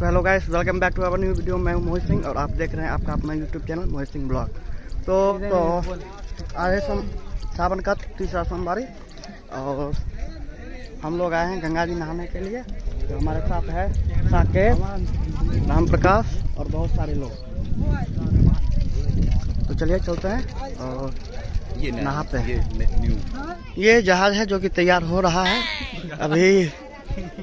तो hello guys, welcome back to our new video. मैं हूं मोहित सिंह और आप देख रहे हैं आपका अपना YouTube channel Mohit Singh blog. तो आज है सावन का तीसरा सोमवारी और हम लोग आए हैं गंगा जी नहाने के लिए। तो हमारे साथ है साकेत, राम प्रकाश और बहुत सारे लोग। तो चलिए चलते हैं और ये नहाते हैं। ये जहाज है जो कि तैयार हो रहा है, अभी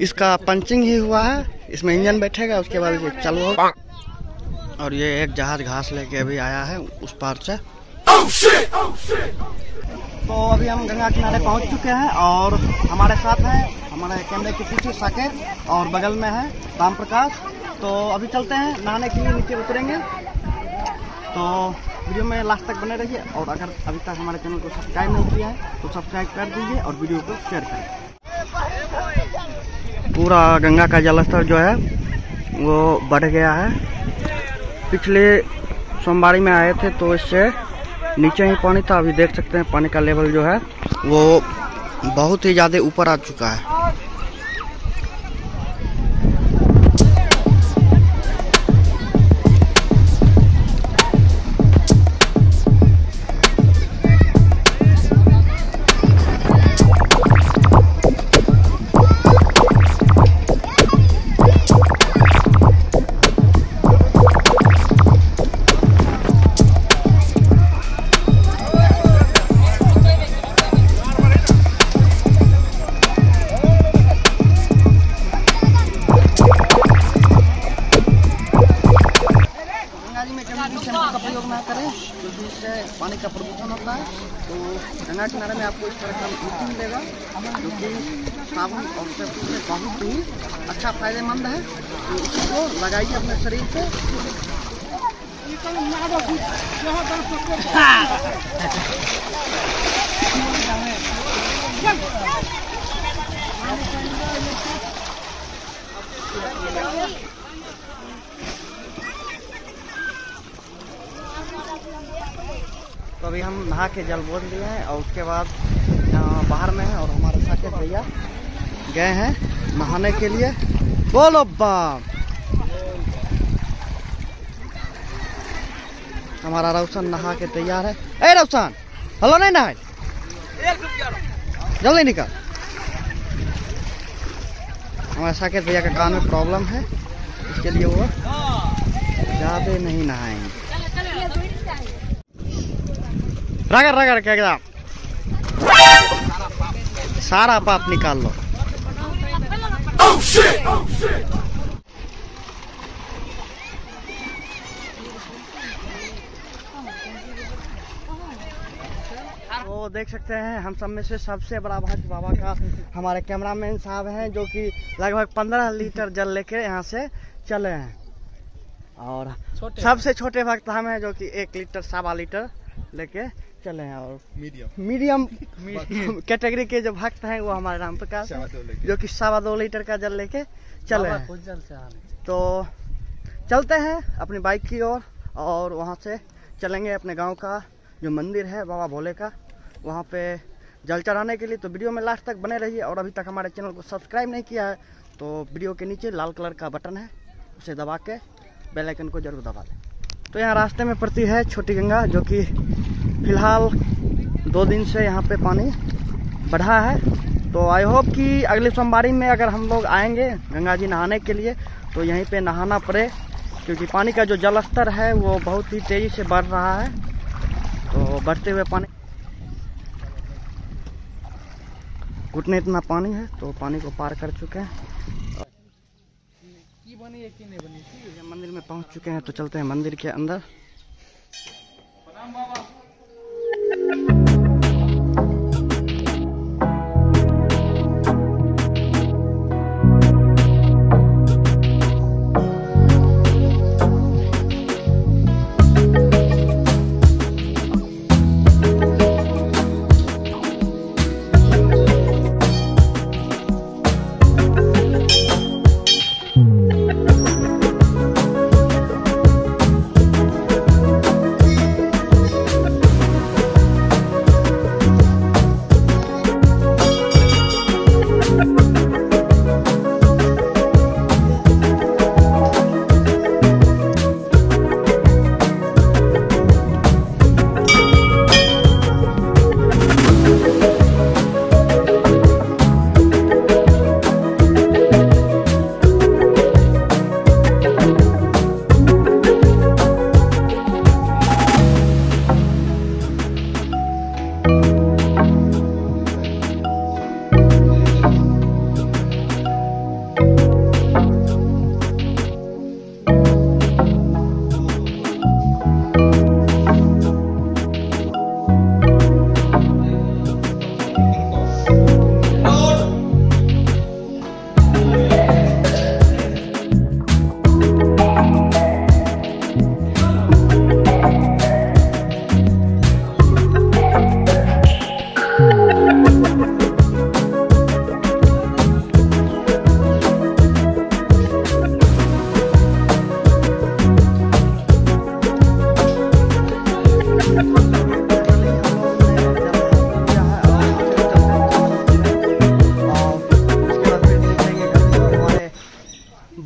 इसका पंचिंग ही हुआ है, इसमें इंजन बैठेगा, उसके बाद ये चालू होगा। और ये एक जहाज घास लेके अभी आया है उस पार से। तो अभी हम गंगा किनारे पहुंच चुके हैं और हमारे साथ है हमारे कैमरे के पीछे साकेत और बगल में है राम प्रकाश। तो अभी चलते हैं नहाने के लिए, नीचे उतरेंगे। तो वीडियो में लास्ट तक बने रहिए और अगर अभी तक हमारे चैनल को सब्सक्राइब नहीं किया है तो सब्सक्राइब कर दीजिए और वीडियो को शेयर करें। पूरा गंगा का जलस्तर जो है वो बढ़ गया है। पिछले सोमवारी में आए थे तो इससे नीचे ही पानी था, अभी देख सकते हैं पानी का लेवल जो है वो बहुत ही ज़्यादा ऊपर आ चुका है। पानी का प्रदूषण होता है तो गंगा किनारे में आपको इस तरह का मीटिंग मिलेगा जो कि सावन और शक्ति से बहुत ही अच्छा फायदेमंद है। तो इसको लगाइए अपने शरीर पे। तो अभी हम नहा के जल बोल दिए हैं और उसके बाद बाहर में है और हमारे साकेत भैया गए हैं नहाने के लिए। बोलो बाप। हमारा रोशन नहा के तैयार है। ए रोशन, हेलो नहीं नहाए, जल्दी निकल। हमारे साकेत भैया के कान में प्रॉब्लम है, इसके लिए वो ज़्यादा नहीं नहाएंगे। रगड़ रगड़ के एकदम सारा पाप निकाल लो। वो देख सकते हैं हम सब में से सबसे बड़ा भक्त बाबा का हमारे कैमरामैन साहब हैं जो कि लगभग 15 लीटर जल लेके यहाँ से चले हैं। और सबसे छोटे भक्त हम हैं जो कि 1 लीटर सवा लीटर लेके चले हैं। और मीडियम कैटेगरी के जो भक्त हैं वो हमारे राम प्रकाश जो कि 2.25 लीटर का जल लेके चले हैं। तो चलते हैं अपनी बाइक की ओर और वहाँ से चलेंगे अपने गांव का जो मंदिर है बाबा भोले का, वहाँ पे जल चढ़ाने के लिए। तो वीडियो में लास्ट तक बने रहिए और अभी तक हमारे चैनल को सब्सक्राइब नहीं किया है तो वीडियो के नीचे लाल कलर का बटन है, उसे दबा के बेल आइकन को जरूर दबा दें। तो यहाँ रास्ते में पड़ती है छोटी गंगा जो कि फिलहाल 2 दिन से यहाँ पे पानी बढ़ा है। तो आई होप कि अगले सोमवारी में अगर हम लोग आएंगे गंगा जी नहाने के लिए तो यहीं पे नहाना पड़े, क्योंकि पानी का जो जलस्तर है वो बहुत ही तेज़ी से बढ़ रहा है। तो बढ़ते हुए पानी, घुटने इतना पानी है। तो पानी को पार कर चुके हैं, मंदिर में पहुँच चुके हैं। तो चलते हैं मंदिर के अंदर।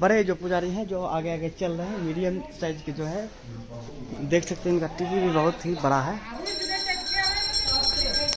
बड़े जो पुजारी हैं जो आगे आगे चल रहे हैं, मीडियम साइज के जो है देख सकते हैं, इनका टीवी भी बहुत ही बड़ा है।